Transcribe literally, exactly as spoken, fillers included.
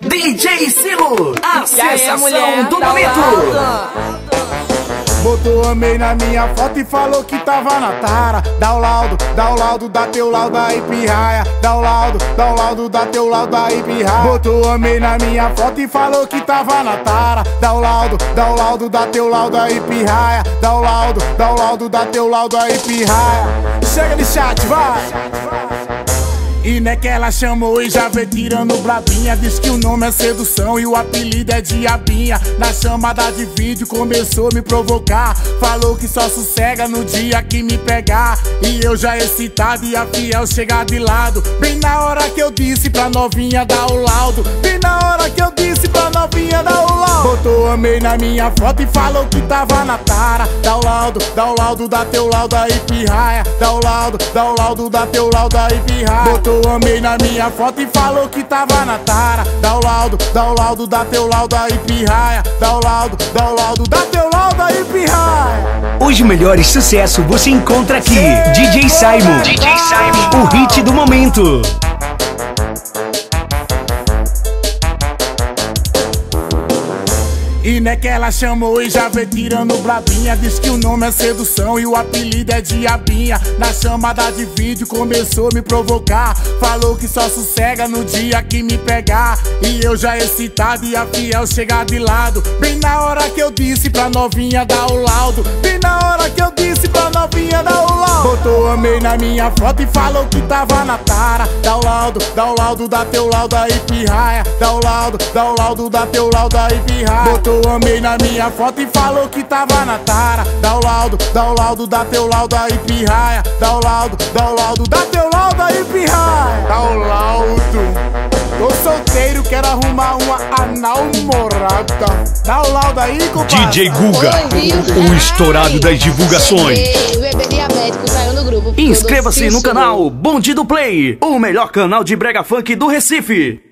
D J Silos, a sensação do momento. Botou amei na minha foto e falou que tava na tara. Dá o laudo, dá o laudo, dá teu laudo aí pirraia. Dá o laudo, dá o laudo, dá teu laudo aí pirraia. Botou amei na minha foto e falou que tava na tara. Dá o laudo, dá o laudo, dá teu laudo aí pirraia. Dá o laudo, dá o laudo, dá teu laudo aí pirraia. Chega de chat, vai! E né que ela chamou e já veio tirando brabinha. Diz que o nome é sedução e o apelido é diabinha. Na chamada de vídeo começou a me provocar. Falou que só sossega no dia que me pegar. E eu já excitado e a fiel chega de lado. Bem na hora que eu disse pra novinha dar o laudo. Bem na hora que eu disse pra novinha dar o laudo. Botou amei na minha foto e falou que tava na tara. Dá o laudo, dá o laudo, dá teu laudo aí pirraia. Dá o laudo, dá o laudo, dá teu laudo aí pirraia. Botou amei na minha foto e falou que tava na tara. Dá o laudo, dá o laudo, dá teu laudo aí pirraia. Dá o laudo, dá o laudo, dá teu laudo aí pirraia. Os melhores sucessos você encontra aqui. Ei, D J Saimon, D J Saimon, o hit do momento. E né que ela chamou e já veio tirando brabinha. Diz que o nome é sedução e o apelido é diabinha. Na chamada de vídeo começou a me provocar. Falou que só sossega no dia que me pegar. E eu já excitado e a fiel chega de lado. Bem na hora que eu disse pra novinha dar o laudo. Bem na hora que eu disse pra novinha dar o laudo. Botou amei na minha foto e falou que tava na tara. Dá o laudo, dá o laudo, dá teu laudo aí pirraia. Dá o laudo, dá o laudo, dá teu laudo aí pirraia. Botou amei na minha foto e falou que tava na tara. Dá o laudo, dá o laudo, dá teu laudo aí pirraia. Dá o laudo, dá o laudo, dá teu laudo aí pirraia. Dá o laudo. Tô solteiro, quero arrumar uma namorada. Dá o laudo aí, compadre. D J Guga, o estourado das divulgações. Inscreva-se no canal Bonde do Play, o melhor canal de brega funk do Recife.